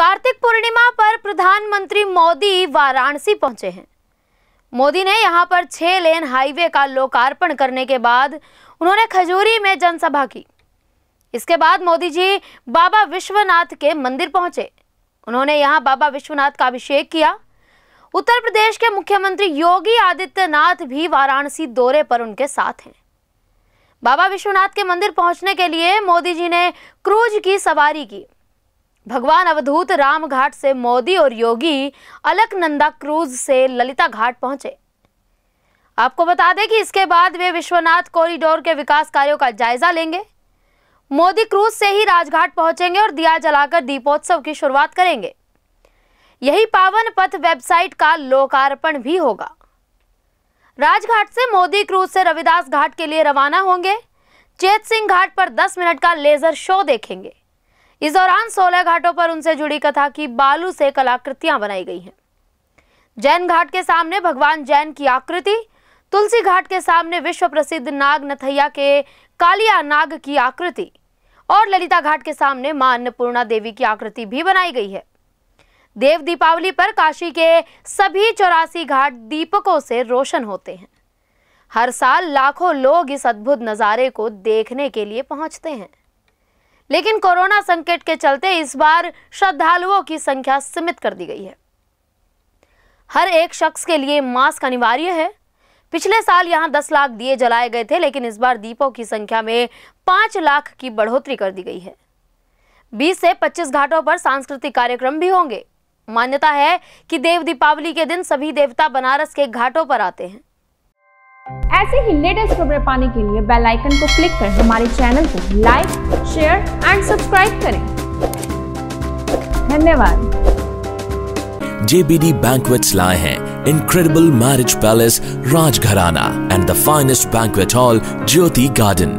कार्तिक पूर्णिमा पर प्रधानमंत्री मोदी वाराणसी पहुंचे हैं। मोदी ने यहां पर 6 लेन हाईवे का लोकार्पण करने के बाद उन्होंने खजूरी में जनसभा की। इसके बाद मोदी जी बाबा विश्वनाथ के मंदिर पहुंचे। उन्होंने यहां बाबा विश्वनाथ का अभिषेक किया। उत्तर प्रदेश के मुख्यमंत्री योगी आदित्यनाथ भी वाराणसी दौरे पर उनके साथ हैं। बाबा विश्वनाथ के मंदिर पहुंचने के लिए मोदी जी ने क्रूज की सवारी की। भगवान अवधूत राम घाट से मोदी और योगी अलकनंदा क्रूज से ललिता घाट पहुंचे। आपको बता दें कि इसके बाद वे विश्वनाथ कॉरिडोर के विकास कार्यों का जायजा लेंगे। मोदी क्रूज से ही राजघाट पहुंचेंगे और दिया जलाकर दीपोत्सव की शुरुआत करेंगे। यही पावन पथ वेबसाइट का लोकार्पण भी होगा। राजघाट से मोदी क्रूज से रविदास घाट के लिए रवाना होंगे। चेत सिंह घाट पर 10 मिनट का लेजर शो देखेंगे। इस दौरान 16 घाटों पर उनसे जुड़ी कथा की बालू से कलाकृतियां बनाई गई हैं। जैन घाट के सामने भगवान जैन की आकृति, तुलसी घाट के सामने विश्व प्रसिद्ध नाग नथैया के कालिया नाग की आकृति और ललिता घाट के सामने मां अन्नपूर्णा देवी की आकृति भी बनाई गई है। देव दीपावली पर काशी के सभी 84 घाट दीपकों से रोशन होते हैं। हर साल लाखों लोग इस अद्भुत नज़ारे को देखने के लिए पहुंचते हैं, लेकिन कोरोना संकट के चलते इस बार श्रद्धालुओं की संख्या सीमित कर दी गई है। हर एक शख्स के लिए मास्क अनिवार्य है। पिछले साल यहां 10 लाख दिए जलाए गए थे, लेकिन इस बार दीपों की संख्या में 5 लाख की बढ़ोतरी कर दी गई है। 20 से 25 घाटों पर सांस्कृतिक कार्यक्रम भी होंगे। मान्यता है कि देव दीपावली के दिन सभी देवता बनारस के घाटों पर आते हैं। ऐसे ही लेटेस्ट खबरें पाने के लिए बेल आइकन को क्लिक कर हमारे चैनल को लाइक, शेयर एंड सब्सक्राइब करें। धन्यवाद। जेबीडी बैंक्वेट्स लाए हैं incredible marriage palace Rajgharana and the finest banquet hall Jyoti garden.